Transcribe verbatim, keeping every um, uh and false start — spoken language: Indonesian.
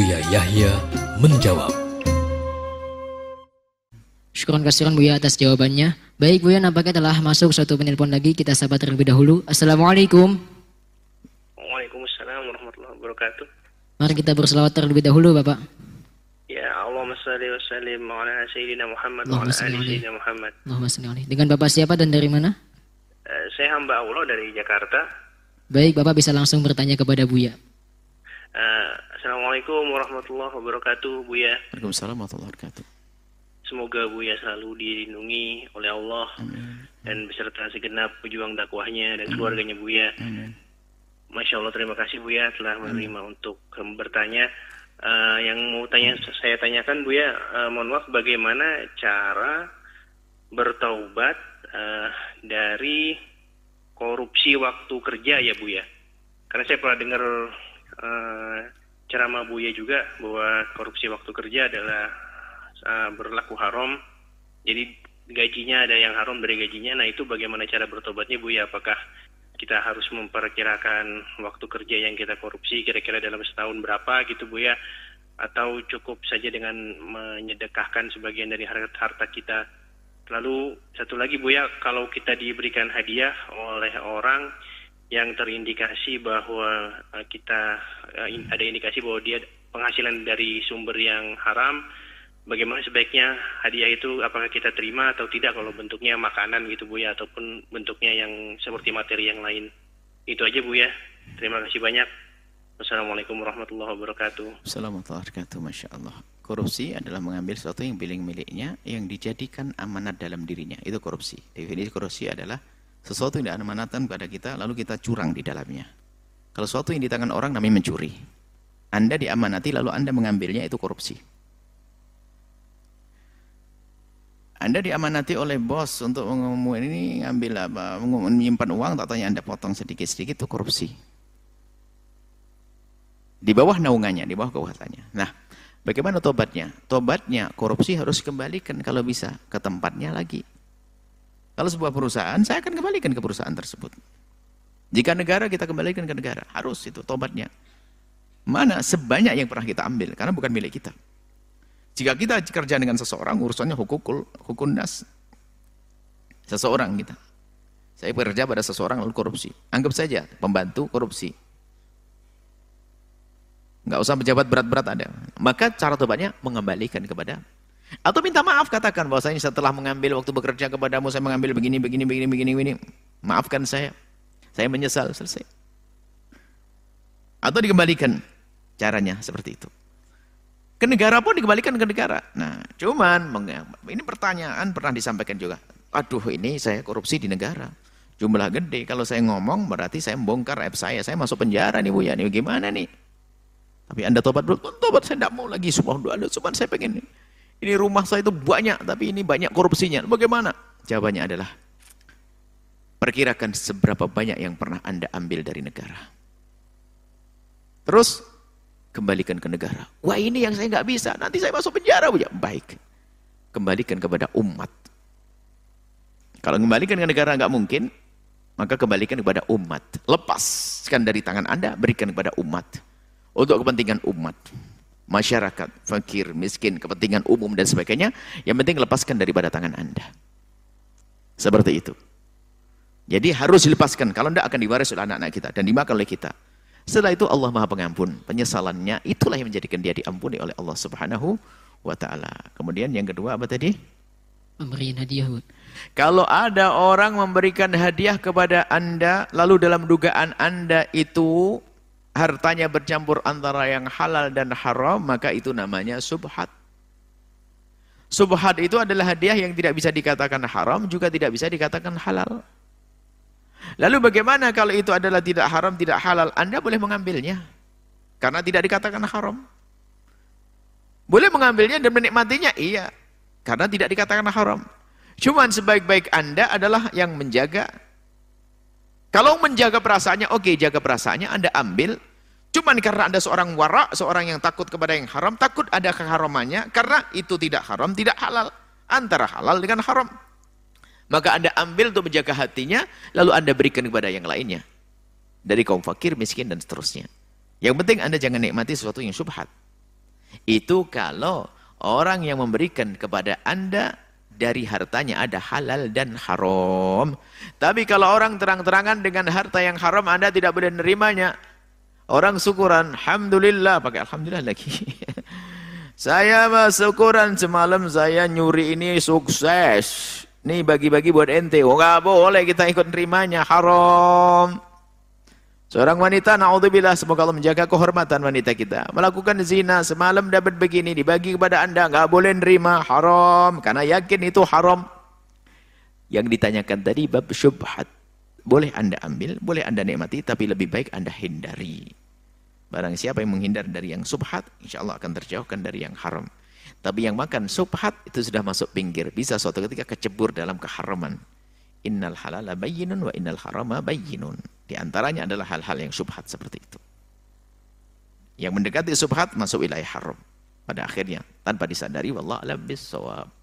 Buya Yahya menjawab. Syukron kasihan Buya atas jawabannya. Baik Buya, nampaknya telah masuk suatu penelpon lagi. Kita sahabat terlebih dahulu. Assalamualaikum. Waalaikumsalam warahmatullahi wabarakatuh. Mari kita berselawat terlebih dahulu Bapak. Ya Allahumma salli wa sallim ala sayyidina Muhammad wa ala ali sayyidina Muhammad. Allahumma salli alaihi. Dengan Bapak siapa dan dari mana? Uh, saya hamba Allah dari Jakarta. Baik, Bapak bisa langsung bertanya kepada Buya. Uh, Assalamualaikum warahmatullahi wabarakatuh, Buya. Waalaikumsalam warahmatullahi wabarakatuh. Semoga Buya selalu dilindungi oleh Allah. Amin. Dan beserta segenap pejuang dakwahnya dan Amin. Keluarganya Buya. Amin. Masya Allah, terima kasih Buya telah menerima Amin. Untuk bertanya. Uh, yang mau tanya saya tanyakan Buya, uh, mohon maaf, bagaimana cara bertaubat uh, dari korupsi waktu kerja ya Buya? Karena saya pernah dengar Uh, ceramah Buya juga bahwa korupsi waktu kerja adalah uh, berlaku haram. Jadi gajinya ada yang haram dari gajinya. Nah itu bagaimana cara bertobatnya Buya? Apakah kita harus memperkirakan waktu kerja yang kita korupsi kira-kira dalam setahun berapa gitu Buya? Atau cukup saja dengan menyedekahkan sebagian dari harta kita? Lalu satu lagi Buya, kalau kita diberikan hadiah oleh orang yang terindikasi bahwa kita ada indikasi bahwa dia penghasilan dari sumber yang haram, bagaimana sebaiknya hadiah itu, apakah kita terima atau tidak kalau bentuknya makanan gitu Buya, ataupun bentuknya yang seperti materi yang lain? Itu aja Buya, terima kasih banyak. Wassalamualaikum warahmatullahi wabarakatuh. Assalamualaikum warahmatullahi wabarakatuh. Masya Allah, korupsi adalah mengambil sesuatu yang milik-miliknya yang dijadikan amanat dalam dirinya, itu korupsi. Definisi korupsi adalah sesuatu yang diamanatkan kepada kita, lalu kita curang di dalamnya. Kalau sesuatu yang di tangan orang namanya mencuri. Anda diamanati, lalu Anda mengambilnya, itu korupsi. Anda diamanati oleh bos untuk mengumumkan ini, ngambil apa, menyimpan uang, tak tanya Anda potong sedikit-sedikit, itu korupsi. Di bawah naungannya, di bawah kekuasaannya. Nah, bagaimana tobatnya? Tobatnya, korupsi harus kembalikan kalau bisa ke tempatnya lagi. Kalau sebuah perusahaan, saya akan kembalikan ke perusahaan tersebut. Jika negara, kita kembalikan ke negara. Harus itu tobatnya. Mana sebanyak yang pernah kita ambil, karena bukan milik kita. Jika kita kerja dengan seseorang, urusannya hukukul, hukundas. Seseorang kita. Saya bekerja pada seseorang lalu korupsi. Anggap saja pembantu korupsi. Nggak usah pejabat berat-berat ada. Maka cara tobatnya mengembalikan kepada, atau minta maaf, katakan bahwasanya setelah mengambil waktu bekerja kepadamu, saya mengambil begini, begini, begini, begini, begini. Maafkan saya, saya menyesal, selesai. Atau dikembalikan, caranya seperti itu. Ke negara pun dikembalikan ke negara. Nah, cuman, ini pertanyaan pernah disampaikan juga. Aduh, ini saya korupsi di negara. Jumlah gede, kalau saya ngomong berarti saya membongkar aib saya. Saya masuk penjara nih Buya, nih gimana nih? Tapi Anda tobat dulu, tobat saya tidak mau lagi, subhanallah, subhanallah, saya pengen nih. Ini rumah saya itu banyak, tapi ini banyak korupsinya. Bagaimana? Jawabannya adalah, perkirakan seberapa banyak yang pernah Anda ambil dari negara. Terus, kembalikan ke negara. Wah ini yang saya nggak bisa, nanti saya masuk penjara. Ya, baik, kembalikan kepada umat. Kalau kembalikan ke negara nggak mungkin, maka kembalikan kepada umat. Lepaskan dari tangan Anda, berikan kepada umat. Untuk kepentingan umat. Masyarakat, fakir, miskin, kepentingan umum dan sebagainya, yang penting lepaskan daripada tangan Anda. Seperti itu. Jadi harus dilepaskan, kalau tidak akan diwarisi oleh anak-anak kita dan dimakan oleh kita. Setelah itu Allah Maha Pengampun, penyesalannya itulah yang menjadikan dia diampuni oleh Allah Subhanahu wa taala. Kemudian yang kedua apa tadi? Memberikan hadiah. Kalau ada orang memberikan hadiah kepada Anda, lalu dalam dugaan Anda itu hartanya bercampur antara yang halal dan haram, maka itu namanya subhat. Subhat itu adalah hadiah yang tidak bisa dikatakan haram, juga tidak bisa dikatakan halal. Lalu bagaimana kalau itu adalah tidak haram, tidak halal? Anda boleh mengambilnya, karena tidak dikatakan haram. Boleh mengambilnya dan menikmatinya, iya, karena tidak dikatakan haram. Cuman sebaik-baik Anda adalah yang menjaga. Kalau menjaga perasaannya, oke, okay, jaga perasaannya, Anda ambil. Cuman karena Anda seorang wara, seorang yang takut kepada yang haram, takut ada keharamannya, karena itu tidak haram, tidak halal. Antara halal dengan haram. Maka Anda ambil untuk menjaga hatinya, lalu Anda berikan kepada yang lainnya. Dari kaum fakir, miskin, dan seterusnya. Yang penting Anda jangan nikmati sesuatu yang syubhat. Itu kalau orang yang memberikan kepada Anda dari hartanya ada halal dan haram. Tapi kalau orang terang-terangan dengan harta yang haram, Anda tidak boleh nerimanya. Orang syukuran, alhamdulillah, pakai alhamdulillah lagi. Saya bersyukuran semalam saya nyuri ini sukses. Ini bagi-bagi buat ente. Oh, nggak boleh kita ikut nerimanya, haram. Seorang wanita, na'udzubillah, semoga Allah menjaga kehormatan wanita kita, melakukan zina, semalam dapat begini, dibagi kepada Anda, nggak boleh nerima, haram, karena yakin itu haram. Yang ditanyakan tadi bab syubhat, boleh Anda ambil, boleh Anda nikmati, tapi lebih baik Anda hindari. Barang siapa yang menghindar dari yang syubhat, insya Allah akan terjauhkan dari yang haram. Tapi yang makan syubhat itu sudah masuk pinggir, bisa suatu ketika kecebur dalam keharaman. Innal halala bayyinun wa innal harama bayyinun. Di antaranya adalah hal-hal yang syubhat seperti itu. Yang mendekati syubhat masuk wilayah haram. Pada akhirnya tanpa disadari, wallahu a'lam bissawab.